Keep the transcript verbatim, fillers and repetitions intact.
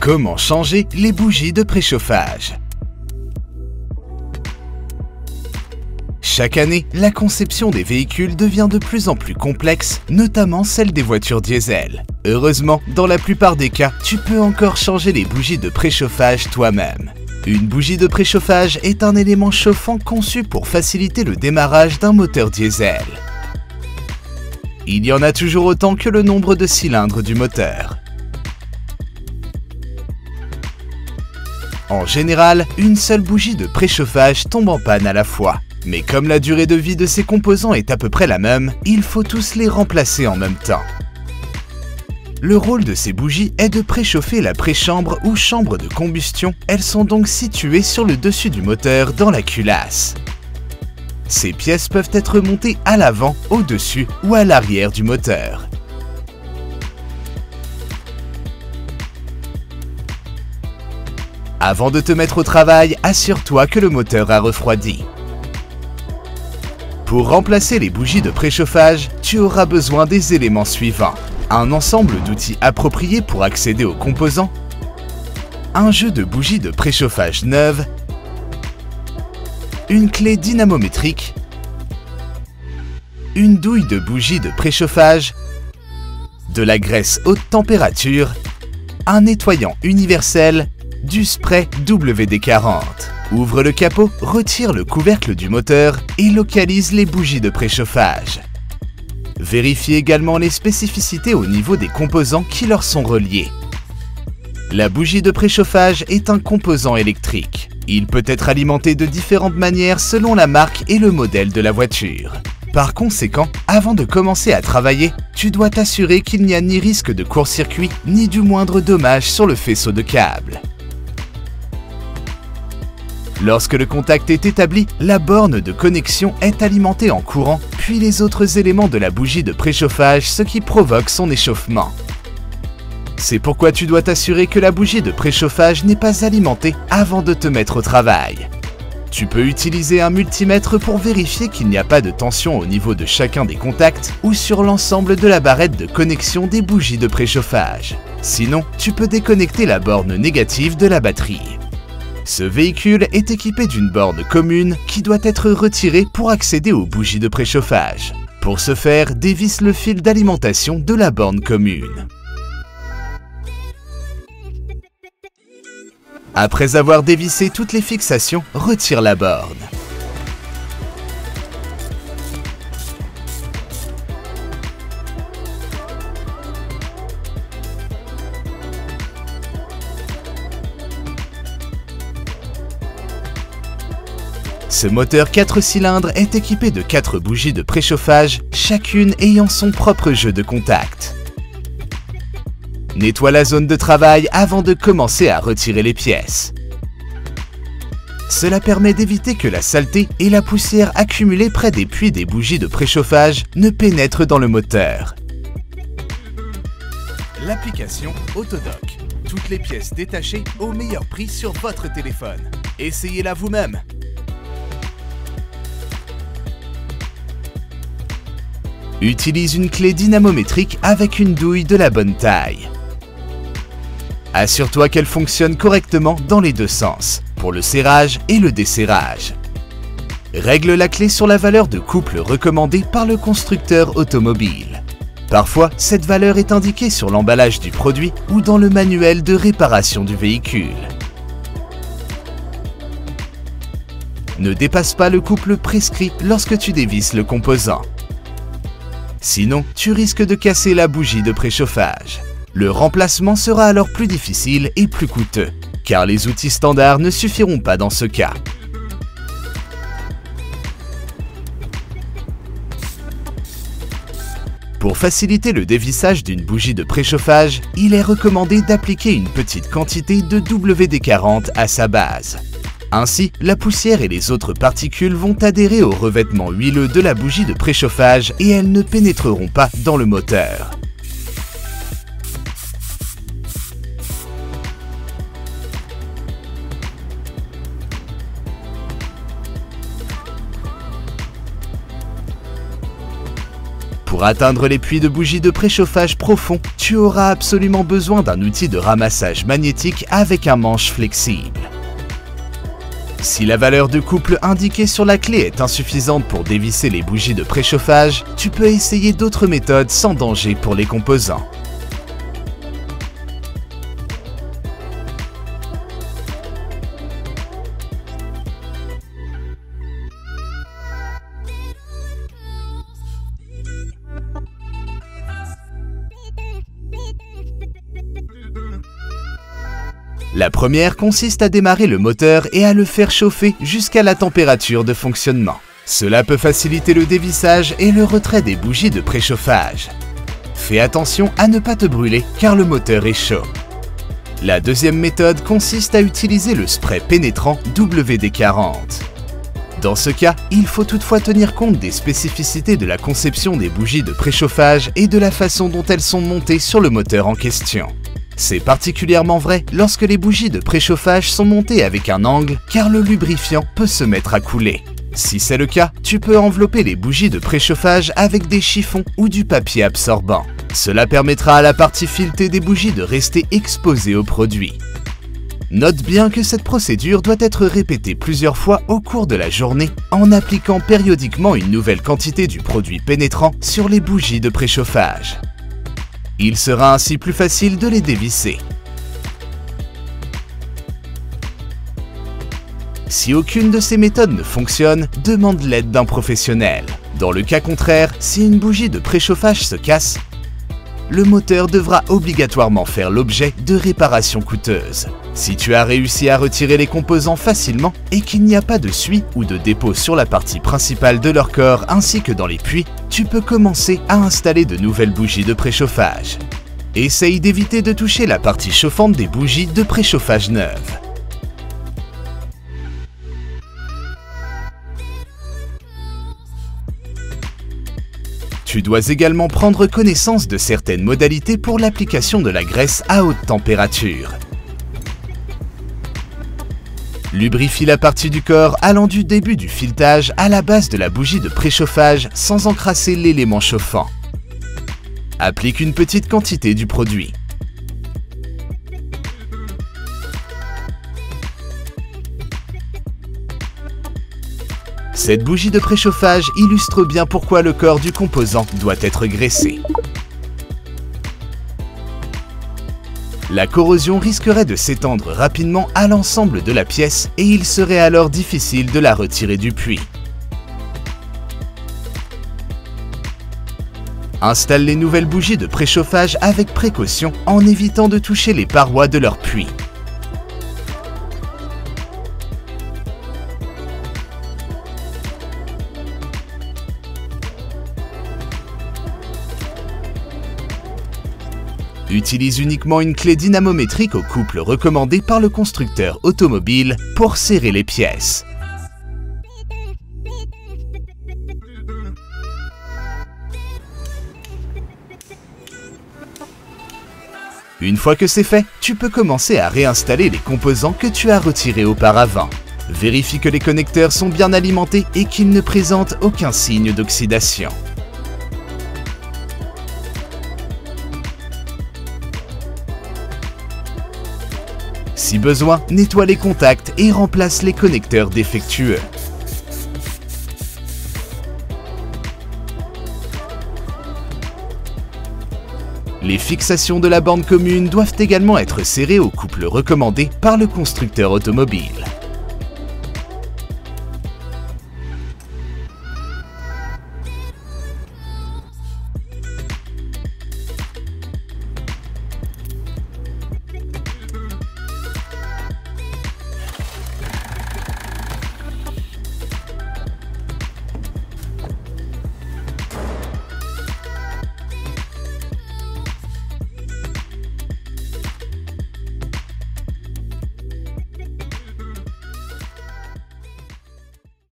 Comment changer les bougies de préchauffage? Chaque année, la conception des véhicules devient de plus en plus complexe, notamment celle des voitures diesel. Heureusement, dans la plupart des cas, tu peux encore changer les bougies de préchauffage toi-même. Une bougie de préchauffage est un élément chauffant conçu pour faciliter le démarrage d'un moteur diesel. Il y en a toujours autant que le nombre de cylindres du moteur. En général, une seule bougie de préchauffage tombe en panne à la fois. Mais comme la durée de vie de ces composants est à peu près la même, il faut tous les remplacer en même temps. Le rôle de ces bougies est de préchauffer la préchambre ou chambre de combustion. Elles sont donc situées sur le dessus du moteur dans la culasse. Ces pièces peuvent être montées à l'avant, au-dessus ou à l'arrière du moteur. Avant de te mettre au travail, assure-toi que le moteur a refroidi. Pour remplacer les bougies de préchauffage, tu auras besoin des éléments suivants. Un ensemble d'outils appropriés pour accéder aux composants, un jeu de bougies de préchauffage neuves, une clé dynamométrique, une douille de bougies de préchauffage, de la graisse haute température, un nettoyant universel, du spray W D quarante. Ouvre le capot, retire le couvercle du moteur et localise les bougies de préchauffage. Vérifie également les spécificités au niveau des composants qui leur sont reliés. La bougie de préchauffage est un composant électrique. Il peut être alimenté de différentes manières selon la marque et le modèle de la voiture. Par conséquent, avant de commencer à travailler, tu dois t'assurer qu'il n'y a ni risque de court-circuit ni du moindre dommage sur le faisceau de câbles. Lorsque le contact est établi, la borne de connexion est alimentée en courant, puis les autres éléments de la bougie de préchauffage, ce qui provoque son échauffement. C'est pourquoi tu dois t'assurer que la bougie de préchauffage n'est pas alimentée avant de te mettre au travail. Tu peux utiliser un multimètre pour vérifier qu'il n'y a pas de tension au niveau de chacun des contacts ou sur l'ensemble de la barrette de connexion des bougies de préchauffage. Sinon, tu peux déconnecter la borne négative de la batterie. Ce véhicule est équipé d'une borne commune qui doit être retirée pour accéder aux bougies de préchauffage. Pour ce faire, dévisse le fil d'alimentation de la borne commune. Après avoir dévissé toutes les fixations, retire la borne. Ce moteur quatre cylindres est équipé de quatre bougies de préchauffage, chacune ayant son propre jeu de contact. Nettoie la zone de travail avant de commencer à retirer les pièces. Cela permet d'éviter que la saleté et la poussière accumulée près des puits des bougies de préchauffage ne pénètrent dans le moteur. L'application AUTODOC. Toutes les pièces détachées au meilleur prix sur votre téléphone. Essayez-la vous-même! Utilise une clé dynamométrique avec une douille de la bonne taille. Assure-toi qu'elle fonctionne correctement dans les deux sens, pour le serrage et le desserrage. Règle la clé sur la valeur de couple recommandée par le constructeur automobile. Parfois, cette valeur est indiquée sur l'emballage du produit ou dans le manuel de réparation du véhicule. Ne dépasse pas le couple prescrit lorsque tu dévisses le composant. Sinon, tu risques de casser la bougie de préchauffage. Le remplacement sera alors plus difficile et plus coûteux, car les outils standards ne suffiront pas dans ce cas. Pour faciliter le dévissage d'une bougie de préchauffage, il est recommandé d'appliquer une petite quantité de W D quarante à sa base. Ainsi, la poussière et les autres particules vont adhérer au revêtement huileux de la bougie de préchauffage et elles ne pénétreront pas dans le moteur. Pour atteindre les puits de bougies de préchauffage profond, tu auras absolument besoin d'un outil de ramassage magnétique avec un manche flexible. Si la valeur de couple indiquée sur la clé est insuffisante pour dévisser les bougies de préchauffage, tu peux essayer d'autres méthodes sans danger pour les composants. La première consiste à démarrer le moteur et à le faire chauffer jusqu'à la température de fonctionnement. Cela peut faciliter le dévissage et le retrait des bougies de préchauffage. Fais attention à ne pas te brûler car le moteur est chaud. La deuxième méthode consiste à utiliser le spray pénétrant W D quarante. Dans ce cas, il faut toutefois tenir compte des spécificités de la conception des bougies de préchauffage et de la façon dont elles sont montées sur le moteur en question. C'est particulièrement vrai lorsque les bougies de préchauffage sont montées avec un angle car le lubrifiant peut se mettre à couler. Si c'est le cas, tu peux envelopper les bougies de préchauffage avec des chiffons ou du papier absorbant. Cela permettra à la partie filetée des bougies de rester exposée au produit. Note bien que cette procédure doit être répétée plusieurs fois au cours de la journée en appliquant périodiquement une nouvelle quantité du produit pénétrant sur les bougies de préchauffage. Il sera ainsi plus facile de les dévisser. Si aucune de ces méthodes ne fonctionne, demande l'aide d'un professionnel. Dans le cas contraire, si une bougie de préchauffage se casse, le moteur devra obligatoirement faire l'objet de réparations coûteuses. Si tu as réussi à retirer les composants facilement et qu'il n'y a pas de suie ou de dépôt sur la partie principale de leur corps ainsi que dans les puits, tu peux commencer à installer de nouvelles bougies de préchauffage. Essaye d'éviter de toucher la partie chauffante des bougies de préchauffage neuves. Tu dois également prendre connaissance de certaines modalités pour l'application de la graisse à haute température. Lubrifie la partie du corps allant du début du filetage à la base de la bougie de préchauffage sans encrasser l'élément chauffant. Applique une petite quantité du produit. Cette bougie de préchauffage illustre bien pourquoi le corps du composant doit être graissé. La corrosion risquerait de s'étendre rapidement à l'ensemble de la pièce et il serait alors difficile de la retirer du puits. Installe les nouvelles bougies de préchauffage avec précaution en évitant de toucher les parois de leur puits. Utilise uniquement une clé dynamométrique au couple recommandée par le constructeur automobile pour serrer les pièces. Une fois que c'est fait, tu peux commencer à réinstaller les composants que tu as retirés auparavant. Vérifie que les connecteurs sont bien alimentés et qu'ils ne présentent aucun signe d'oxydation. Si besoin, nettoie les contacts et remplace les connecteurs défectueux. Les fixations de la bande commune doivent également être serrées au couple recommandé par le constructeur automobile.